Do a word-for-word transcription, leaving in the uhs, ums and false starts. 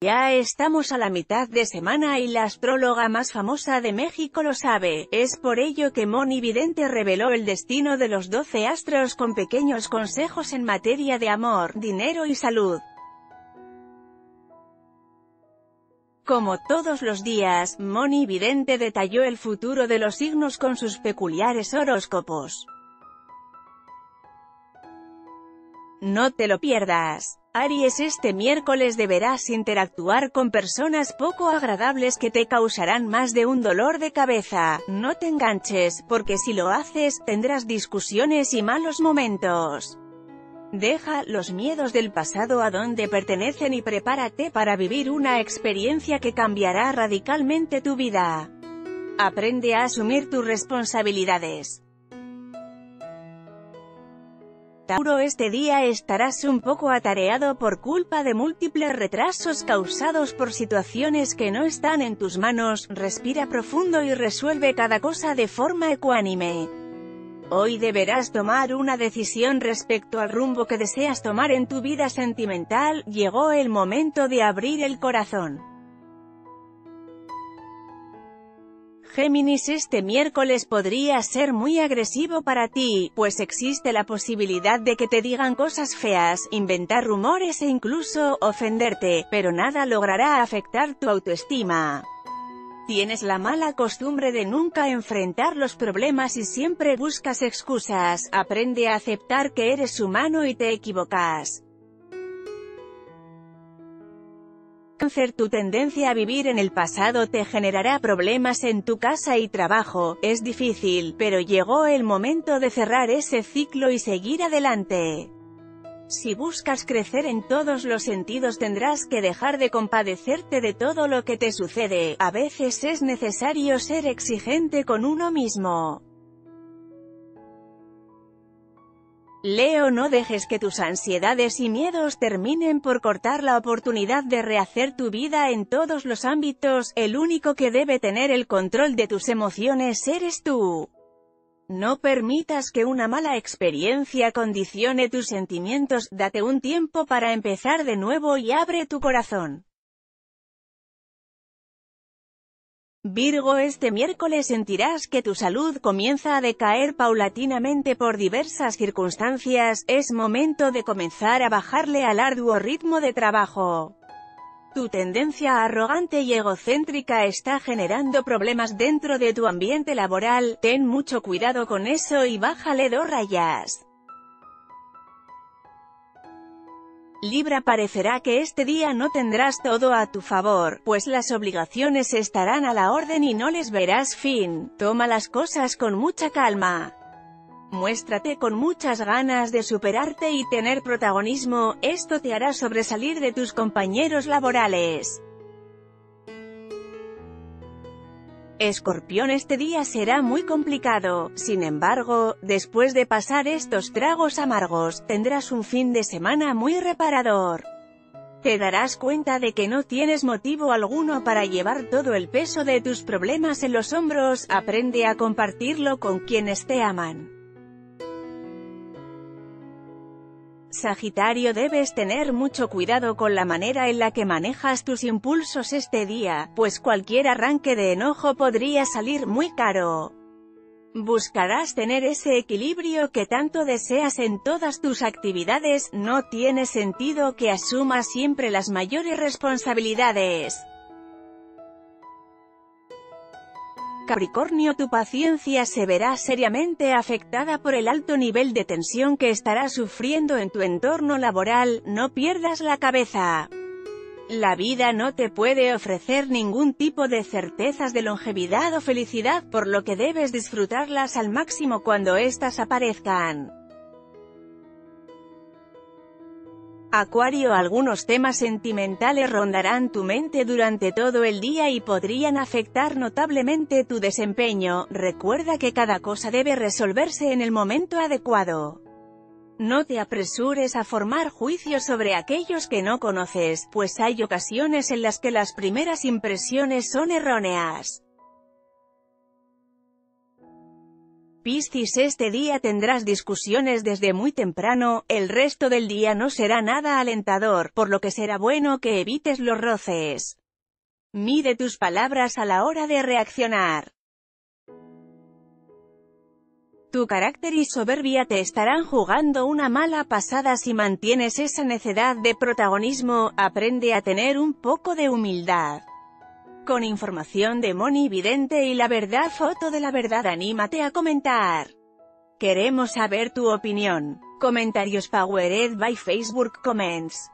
Ya estamos a la mitad de semana y la astróloga más famosa de México lo sabe. Es por ello que Mhoni Vidente reveló el destino de los doce astros con pequeños consejos en materia de amor, dinero y salud. Como todos los días, Mhoni Vidente detalló el futuro de los signos con sus peculiares horóscopos. No te lo pierdas. Aries, este miércoles deberás interactuar con personas poco agradables que te causarán más de un dolor de cabeza. No te enganches, porque si lo haces, tendrás discusiones y malos momentos. Deja los miedos del pasado a donde pertenecen y prepárate para vivir una experiencia que cambiará radicalmente tu vida. Aprende a asumir tus responsabilidades. Tauro, este día estarás un poco atareado por culpa de múltiples retrasos causados por situaciones que no están en tus manos. Respira profundo y resuelve cada cosa de forma ecuánime. Hoy deberás tomar una decisión respecto al rumbo que deseas tomar en tu vida sentimental. Llegó el momento de abrir el corazón. Géminis, este miércoles podría ser muy agresivo para ti, pues existe la posibilidad de que te digan cosas feas, inventar rumores e incluso ofenderte, pero nada logrará afectar tu autoestima. Tienes la mala costumbre de nunca enfrentar los problemas y siempre buscas excusas. Aprende a aceptar que eres humano y te equivocas. Cáncer, tu tendencia a vivir en el pasado te generará problemas en tu casa y trabajo. Es difícil, pero llegó el momento de cerrar ese ciclo y seguir adelante. Si buscas crecer en todos los sentidos, tendrás que dejar de compadecerte de todo lo que te sucede. A veces es necesario ser exigente con uno mismo. Leo, no dejes que tus ansiedades y miedos terminen por cortar la oportunidad de rehacer tu vida en todos los ámbitos. El único que debe tener el control de tus emociones eres tú. No permitas que una mala experiencia condicione tus sentimientos. Date un tiempo para empezar de nuevo y abre tu corazón. Virgo, este miércoles sentirás que tu salud comienza a decaer paulatinamente por diversas circunstancias. Es momento de comenzar a bajarle al arduo ritmo de trabajo. Tu tendencia arrogante y egocéntrica está generando problemas dentro de tu ambiente laboral. Ten mucho cuidado con eso y bájale dos rayas. Libra, parecerá que este día no tendrás todo a tu favor, pues las obligaciones estarán a la orden y no les verás fin. Toma las cosas con mucha calma. Muéstrate con muchas ganas de superarte y tener protagonismo. Esto te hará sobresalir de tus compañeros laborales. Escorpión, este día será muy complicado. Sin embargo, después de pasar estos tragos amargos, tendrás un fin de semana muy reparador. Te darás cuenta de que no tienes motivo alguno para llevar todo el peso de tus problemas en los hombros. Aprende a compartirlo con quienes te aman. Sagitario, debes tener mucho cuidado con la manera en la que manejas tus impulsos este día, pues cualquier arranque de enojo podría salir muy caro. Buscarás tener ese equilibrio que tanto deseas en todas tus actividades. No tiene sentido que asumas siempre las mayores responsabilidades. Capricornio, tu paciencia se verá seriamente afectada por el alto nivel de tensión que estarás sufriendo en tu entorno laboral. No pierdas la cabeza. La vida no te puede ofrecer ningún tipo de certezas de longevidad o felicidad, por lo que debes disfrutarlas al máximo cuando éstas aparezcan. Acuario, algunos temas sentimentales rondarán tu mente durante todo el día y podrían afectar notablemente tu desempeño. Recuerda que cada cosa debe resolverse en el momento adecuado. No te apresures a formar juicios sobre aquellos que no conoces, pues hay ocasiones en las que las primeras impresiones son erróneas. Piscis, este día tendrás discusiones desde muy temprano, el resto del día no será nada alentador, por lo que será bueno que evites los roces. Mide tus palabras a la hora de reaccionar. Tu carácter y soberbia te estarán jugando una mala pasada si mantienes esa necedad de protagonismo. Aprende a tener un poco de humildad. Con información de Mhoni Vidente y la verdad, foto de la verdad, anímate a comentar. Queremos saber tu opinión. Comentarios powered by Facebook Comments.